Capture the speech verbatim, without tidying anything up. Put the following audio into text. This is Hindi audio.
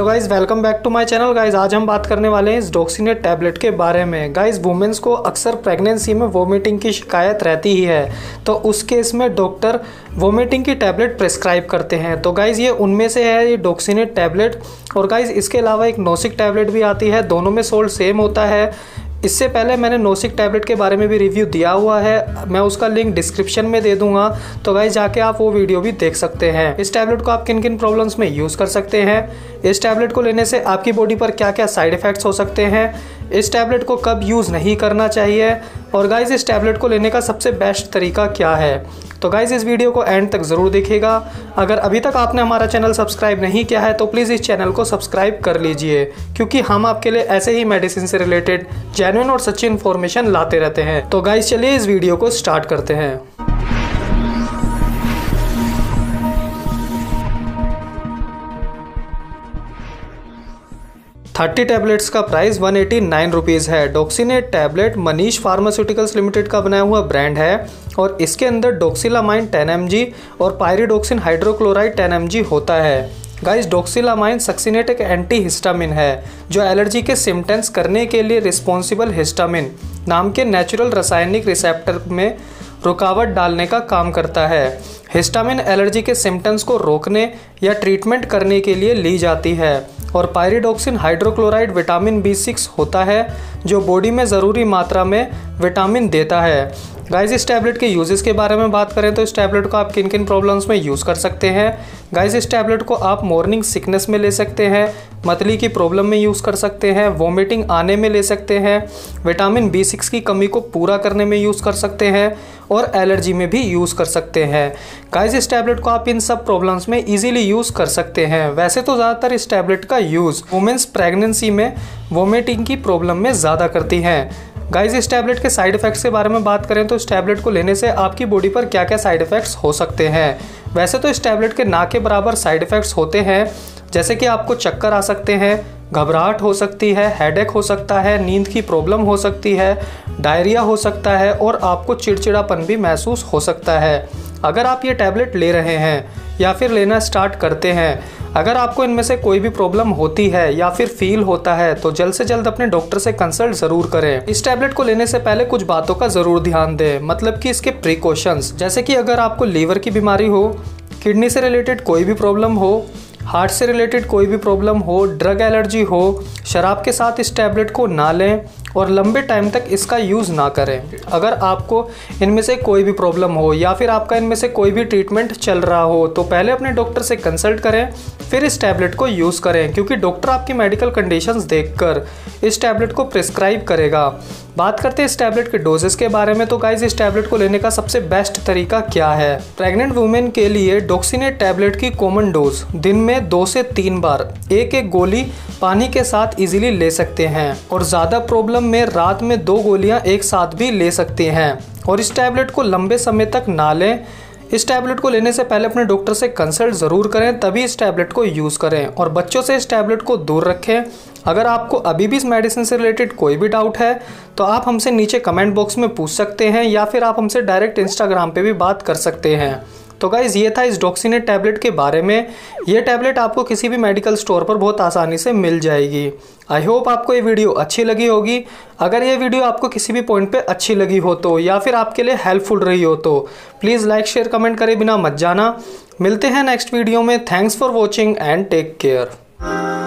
Hello guys, welcome back to my channel. Guys आज हम बात करने वाले हैं इस डॉक्सिनेट टैबलेट के बारे में। गाइस वुमेंस को अक्सर प्रेगनेंसी में वोमिटिंग की शिकायत रहती ही है, तो उस केस में डॉक्टर वोमिटिंग की टैबलेट प्रिस्क्राइब करते हैं। तो गाइस ये उनमें से है ये डॉक्सिनेट टैबलेट। और गाइस इसके अलावा एक नोसिक टैबलेट भी आती है, दोनों में सोल्ट सेम होता है। इससे पहले मैंने नोसिक टैबलेट के बारे में भी रिव्यू दिया हुआ है, मैं उसका लिंक डिस्क्रिप्शन में दे दूंगा, तो गाइस जाके आप वो वीडियो भी देख सकते हैं। इस टैबलेट को आप किन किन प्रॉब्लम्स में यूज़ कर सकते हैं, इस टैबलेट को लेने से आपकी बॉडी पर क्या क्या साइड इफ़ेक्ट्स हो सकते हैं, इस टैबलेट को कब यूज़ नहीं करना चाहिए, और गाइस इस टैबलेट को लेने का सबसे बेस्ट तरीका क्या है। तो गाइज़ इस वीडियो को एंड तक ज़रूर देखिएगा। अगर अभी तक आपने हमारा चैनल सब्सक्राइब नहीं किया है तो प्लीज़ इस चैनल को सब्सक्राइब कर लीजिए, क्योंकि हम आपके लिए ऐसे ही मेडिसिन से रिलेटेड जेन्युइन और सच्ची इन्फॉर्मेशन लाते रहते हैं। तो गाइज़ चलिए इस वीडियो को स्टार्ट करते हैं। तीस टैबलेट्स का प्राइस एक सौ नवासी रुपीस है। Doxinate tablet Manish pharmaceuticals limited का बनाया हुआ ब्रांड है और इसके अंदर डॉक्सिलामाइन टेन एम जी और pyridoxine hydrochloride ten M G होता है। गाइस डॉक्सिलामाइन सक्सिनेट एक एंटी हिस्टामिन है जो एलर्जी के सिम्टम्स करने के लिए रिस्पॉन्सिबल हिस्टामिन नाम के नेचुरल रासायनिक रिसेप्टर में रुकावट डालने का काम करता है। हिस्टामिन एलर्जी के सिम्टम्स को रोकने या ट्रीटमेंट करने के लिए ली जाती है। और pyridoxine hydrochloride vitamin B six होता है जो बॉडी में ज़रूरी मात्रा में विटामिन देता है। गाइस इस टैबलेट के यूजेस के बारे में बात करें तो इस टैबलेट को आप किन किन प्रॉब्लम्स में यूज़ कर सकते हैं। गाइस इस टैबलेट को आप मॉर्निंग सिकनेस में ले सकते हैं, मतली की प्रॉब्लम में यूज़ कर सकते हैं, वोमिटिंग आने में ले सकते हैं, विटामिन बी सिक्स की कमी को पूरा करने में यूज़ कर सकते हैं और एलर्जी में भी यूज़ कर सकते हैं। गाइस इस टैबलेट को आप इन सब प्रॉब्लम्स में इजीली यूज़ कर सकते हैं। वैसे तो ज़्यादातर इस टैबलेट का यूज़ वुमेन्स प्रेगनेंसी में वोमिटिंग की प्रॉब्लम में ज़्यादा करती हैं। गाइस इस टैबलेट के साइड इफ़ेक्ट्स के बारे में बात करें तो इस टैबलेट को लेने से आपकी बॉडी पर क्या क्या साइड इफ़ेक्ट्स हो सकते हैं। वैसे तो इस टैबलेट के ना के बराबर साइड इफ़ेक्ट्स होते हैं, जैसे कि आपको चक्कर आ सकते हैं, घबराहट हो सकती है, हेडेक हो सकता है, नींद की प्रॉब्लम हो सकती है, डायरिया हो सकता है और आपको चिड़चिड़ापन भी महसूस हो सकता है। अगर आप ये टैबलेट ले रहे हैं या फिर लेना स्टार्ट करते हैं, अगर आपको इनमें से कोई भी प्रॉब्लम होती है या फिर फील होता है तो जल्द से जल्द अपने डॉक्टर से कंसल्ट ज़रूर करें। इस टैबलेट को लेने से पहले कुछ बातों का ज़रूर ध्यान दें, मतलब कि इसके प्रिकॉशंस, जैसे कि अगर आपको लीवर की बीमारी हो, किडनी से रिलेटेड कोई भी प्रॉब्लम हो, हार्ट से रिलेटेड कोई भी प्रॉब्लम हो, ड्रग एलर्जी हो, शराब के साथ इस टैबलेट को ना लें और लंबे टाइम तक इसका यूज़ ना करें। अगर आपको इनमें से कोई भी प्रॉब्लम हो या फिर आपका इनमें से कोई भी ट्रीटमेंट चल रहा हो तो पहले अपने डॉक्टर से कंसल्ट करें, फिर इस टैबलेट को यूज़ करें, क्योंकि डॉक्टर आपकी मेडिकल कंडीशंस देखकर इस टैबलेट को प्रिस्क्राइब करेगा। बात करते हैं इस टैबलेट के डोजेस के बारे में, तो गाइस इस टैबलेट को लेने का सबसे बेस्ट तरीका क्या है। प्रेग्नेंट वुमेन के लिए डॉक्सिनेट टैबलेट की कॉमन डोज दिन में दो से तीन बार एक एक गोली पानी के साथ इजीली ले सकते हैं और ज़्यादा प्रॉब्लम में रात में दो गोलियां एक साथ भी ले सकते हैं। और इस टैबलेट को लंबे समय तक ना लें। इस टैबलेट को लेने से पहले अपने डॉक्टर से कंसल्ट ज़रूर करें, तभी इस टैबलेट को यूज़ करें। और बच्चों से इस टैबलेट को दूर रखें। अगर आपको अभी भी इस मेडिसिन से रिलेटेड कोई भी डाउट है तो आप हमसे नीचे कमेंट बॉक्स में पूछ सकते हैं या फिर आप हमसे डायरेक्ट इंस्टाग्राम पे भी बात कर सकते हैं। तो गाइज़ ये था इस डॉक्सिनेट टैबलेट के बारे में। ये टैबलेट आपको किसी भी मेडिकल स्टोर पर बहुत आसानी से मिल जाएगी। आई होप आपको ये वीडियो अच्छी लगी होगी। अगर ये वीडियो आपको किसी भी पॉइंट पे अच्छी लगी हो तो या फिर आपके लिए हेल्पफुल रही हो तो प्लीज़ लाइक शेयर कमेंट करे बिना मत जाना। मिलते हैं नेक्स्ट वीडियो में। Thanks for watching and take care.